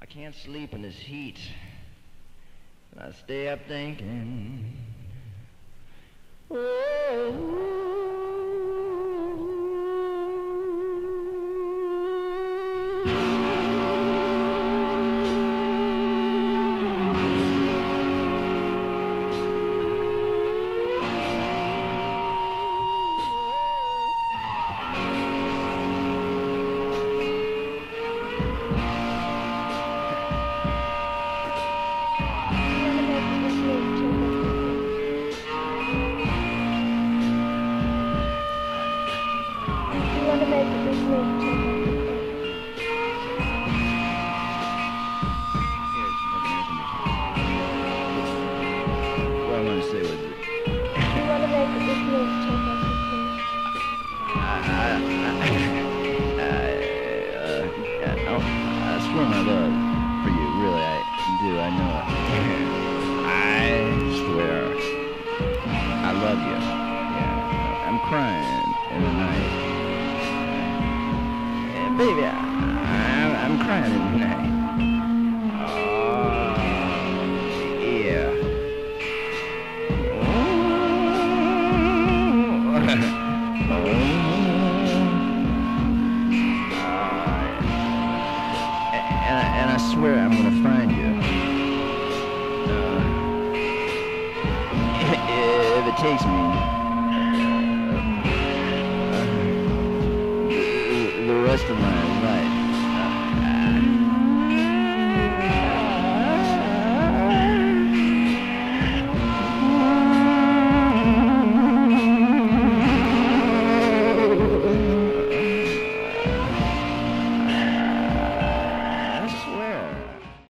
I can't sleep in this heat. And I stay up thinking, oh. Takes me.